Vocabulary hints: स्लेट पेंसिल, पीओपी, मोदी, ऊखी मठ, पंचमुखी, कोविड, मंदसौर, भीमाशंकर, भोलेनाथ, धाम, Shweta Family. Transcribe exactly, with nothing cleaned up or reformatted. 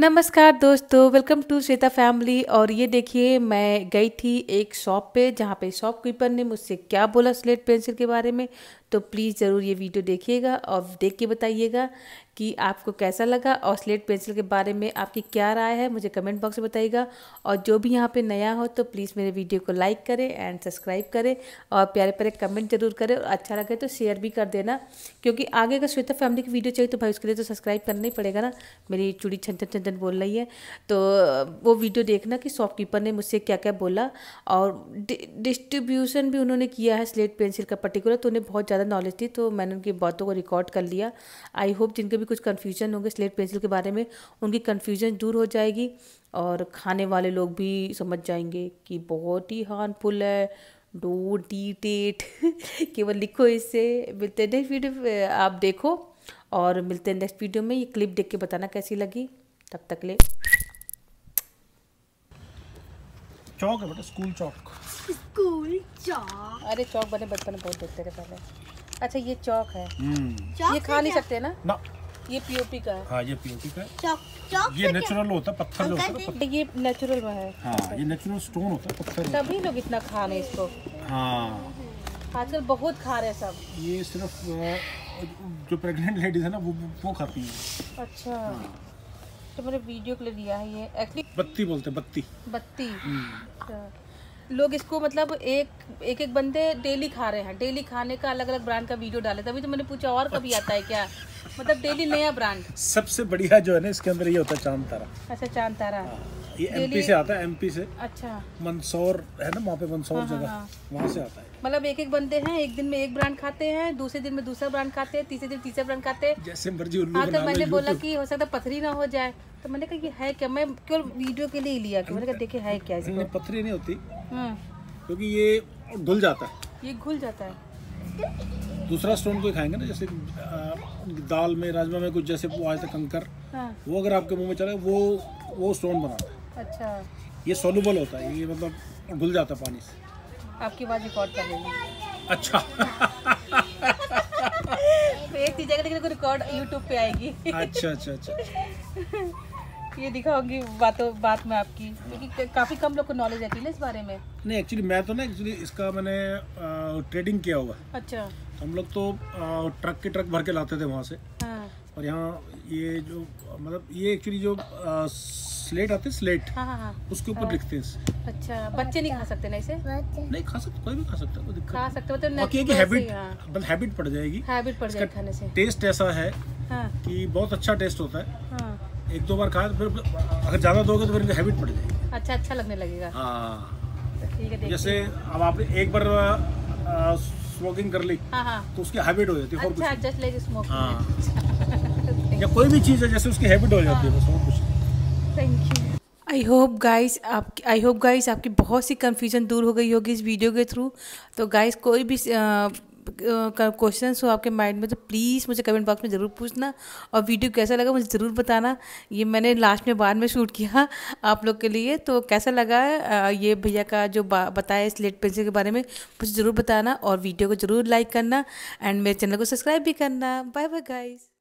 नमस्कार दोस्तों, welcome to Shweta family. और ये देखिए, मैं गई थी एक शॉप पे जहाँ पे शॉपकीपर ने मुझसे क्या बोला स्लेट पेंसिल के बारे में। तो प्लीज़ ज़रूर ये वीडियो देखिएगा और देख के बताइएगा कि आपको कैसा लगा और स्लेट पेंसिल के बारे में आपकी क्या राय है, मुझे कमेंट बॉक्स में बताइएगा। और जो भी यहाँ पे नया हो तो प्लीज़ मेरे वीडियो को लाइक करें एंड सब्सक्राइब करें और प्यारे प्यारे कमेंट जरूर करें। और अच्छा लगे तो शेयर भी कर देना, क्योंकि आगे अगर श्वेता फैमिली की वीडियो चाहिए तो भाई उसके लिए तो सब्सक्राइब करना ही पड़ेगा ना। मेरी चूड़ी छंचन छंचन बोल रही है, तो वो वीडियो देखना कि शॉपकीपर ने मुझसे क्या क्या बोला। और डिस्ट्रीब्यूशन भी उन्होंने किया है स्लेट पेंसिल का पर्टिकुलर, तो उन्हें बहुत ज़्यादा नॉलेज थी, तो मैंने उनकी बातों को रिकॉर्ड कर लिया। आई होप जिनके भी कुछ कन्फ्यूजन होंगे स्लेट पेंसिल के बारे में, उनकी कन्फ्यूजन दूर हो जाएगी और खाने वाले लोग भी समझ जाएंगे कि बहुत ही हार्मफुल है। डोंट ईट इट, केवल लिखो इससे। मिलते हैं नेक्स्ट वीडियो, आप देखो और मिलते हैं नेक्स्ट वीडियो में। ये क्लिप देख के बताना कैसी लगी, तब तक ले चौक है बेटा, स्कूल चौक, स्कूल चौक। अरे चौक बने बचपन में बहुत देखते थे पहले। अच्छा ये चौक है, चौक ये खा नहीं सकते ना, ना। ये पीओपी का है। हाँ ये पीओपी का है। चौक, चौक ये नेचुरल होता है, पत्थर होता है। पत्थर। ये नेचुरल में है। हाँ ये नेचुरल स्टोन होता है, पत्थर। तभी लोग इतना खा रहे इसको। हाँ आजकल बहुत खा रहे हैं सब। ये सिर्फ जो प्रेग्नेंट लेडीज है ना वो वो खाती है। अच्छा तो मैंने वीडियो के लिए लिया है ये, एक्चुअली बत्ती बोलते हैं, बत्ती बत्ती। लोग इसको मतलब एक एक एक बंदे डेली खा रहे हैं, डेली खाने का अलग अलग ब्रांड का वीडियो डाले। तभी तो मैंने पूछा और कभी आता है क्या, मतलब डेली नया ब्रांड। सबसे बढ़िया जो है ना इसके अंदर ये होता है चांद तारा। अच्छा चांद तारा ये एमपी से आता है, एमपी से। अच्छा मंदसौर है ना, वहाँ पे मंदसौर जगह, वहाँ से आता है। मतलब एक एक बंदे हैं, एक दिन में एक ब्रांड खाते हैं, दूसरे दिन में दूसरा ब्रांड खाते हैं, तीसरे दिन तीसरा ब्रांड खाते हैं, जैसे मर्जी। हाँ तो मैंने बोला कि हो सकता है पथरी ना हो जाए, तो मैंने कहा ये है क्या, मैं केवल वीडियो के लिए ही लिया। मैंने कहा देखे है क्या, पथरी नहीं होती क्योंकि ये घुल जाता है, ये घुल जाता है। दूसरा स्टोन कोई खाएंगे ना, जैसे दाल में राजमा में कुछ, जैसे वो आज तक कंकर। हाँ। वो अगर आपके मुंह में चले वो वो स्टोन बनाता है। अच्छा ये सोलूबल होता है, ये मतलब घुल जाता है पानी से। आपकी बात रिकॉर्ड कर लेंगे। अच्छा एक चीज लेकिन रिकॉर्ड यूट्यूब पे आएगी। अच्छा अच्छा अच्छा ये दिखा होगी बातों बात में आपकी, क्योंकि काफी कम लोग को नॉलेज है ना इस बारे में। नहीं एक्चुअली मैं तो ना एक्चुअली इसका मैंने आ, ट्रेडिंग किया हुआ। अच्छा हम लोग तो आ, ट्रक के ट्रक भर के लाते थे वहाँ से। हाँ। और यहाँ ये जो मतलब ये एक्चुअली जो आ, स्लेट आते स्लेट। हाँ हाँ। उसके ऊपर लिखते हैं। अच्छा बच्चे नहीं खा सकते ना इसे? नहीं खा सकते, कोई भी खा सकता है, खा सकते हैं। मतलब कि हैबिट हैबिट पड़ जाएगी, हैबिट पड़ जाएगी खाने से। टेस्ट ऐसा है कि बहुत अच्छा टेस्ट होता है, एक दो बार खाए तो फिर अगर ज्यादा दोगे तो फिर हैबिट पड़ जाएगी। अच्छा अच्छा लगने लगेगा। हाँ ठीक है। जैसे अब आपने एक बार स्मोकिंग कर ली। हाँ हाँ। तो उसकी हैबिट हो जाती है। अच्छा जस्ट लाइक स्मोकिंग। हाँ। या कोई भी चीज़ है जैसे उसकी हैबिट हो जाती है बस, और कुछ। Thank you. I hope guys आप आई होप गाइस आपकी बहुत सी कन्फ्यूजन दूर हो गई होगी इस वीडियो के थ्रू। तो गाइस कोई भी क्वेश्चंस हो आपके माइंड में तो प्लीज़ मुझे कमेंट बॉक्स में ज़रूर पूछना। और वीडियो कैसा लगा मुझे ज़रूर बताना। ये मैंने लास्ट में बाद में शूट किया आप लोग के लिए, तो कैसा लगा ये भैया का जो बताया स्लेट पेंसिल के बारे में मुझे ज़रूर बताना। और वीडियो को ज़रूर लाइक करना एंड मेरे चैनल को सब्सक्राइब भी करना। Bye bye guys.